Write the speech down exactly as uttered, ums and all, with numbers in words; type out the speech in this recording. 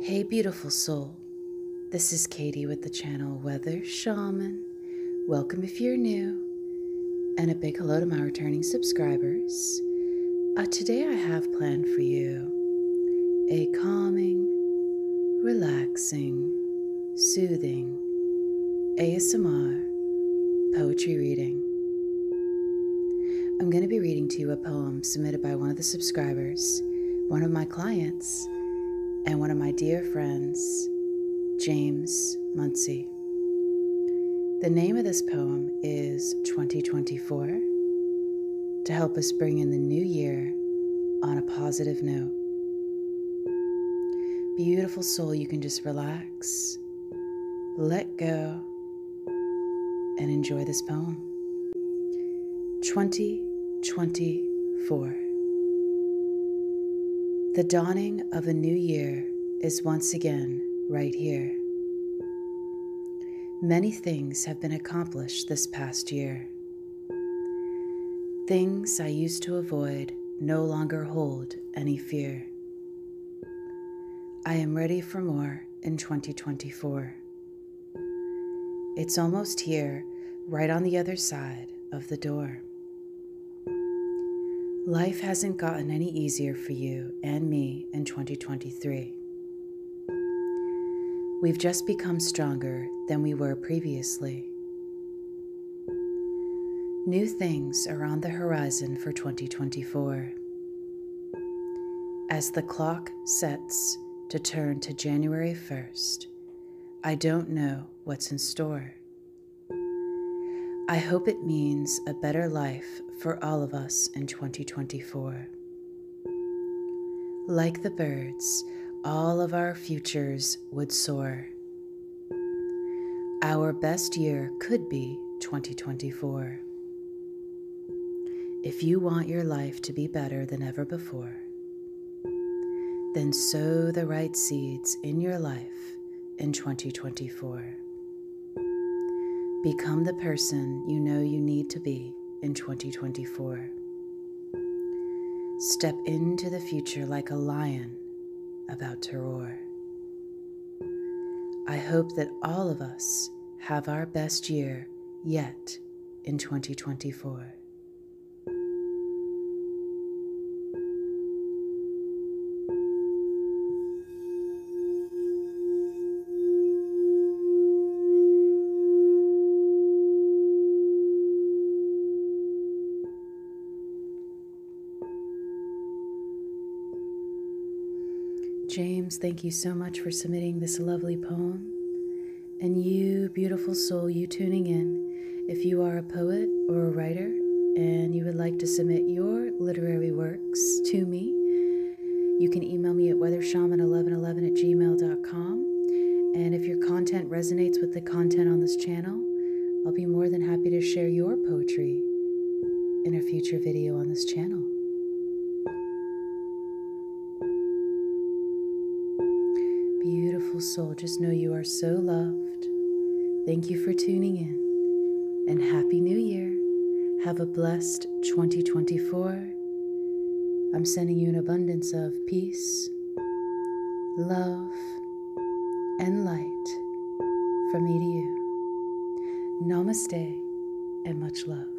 Hey beautiful soul, this is Katie with the channel Weather Shaman. Welcome if you're new, and a big hello to my returning subscribers. Uh, today I have planned for you a calming, relaxing, soothing A S M R poetry reading. I'm going to be reading to you a poem submitted by one of the subscribers, one of my clients, and one of my dear friends, James Muncy. The name of this poem is twenty twenty-four, to help us bring in the new year on a positive note. Beautiful soul, you can just relax, let go, and enjoy this poem. twenty twenty-four. The dawning of a new year is once again right here. Many things have been accomplished this past year. Things I used to avoid no longer hold any fear. I am ready for more in twenty twenty-four. It's almost here, right on the other side of the door. Life hasn't gotten any easier for you and me in twenty twenty-three. We've just become stronger than we were previously. New things are on the horizon for twenty twenty-four. As the clock sets to turn to January first, I don't know what's in store. I hope it means a better life for all of us in twenty twenty-four. Like the birds, all of our futures would soar. Our best year could be twenty twenty-four. If you want your life to be better than ever before, then sow the right seeds in your life in twenty twenty-four. Become the person you know you need to be in twenty twenty-four. Step into the future like a lion about to roar. I hope that all of us have our best year yet in twenty twenty-four. James, thank you so much for submitting this lovely poem. And you, beautiful soul, you tuning in, if you are a poet or a writer and you would like to submit your literary works to me, you can email me at weathershaman eleven eleven at gmail dot com. And if your content resonates with the content on this channel, I'll be more than happy to share your poetry in a future video on this channel. Beautiful soul, just know you are so loved. Thank you for tuning in, and Happy New Year. Have a blessed twenty twenty-four. I'm sending you an abundance of peace, love, and light from me to you. Namaste and much love.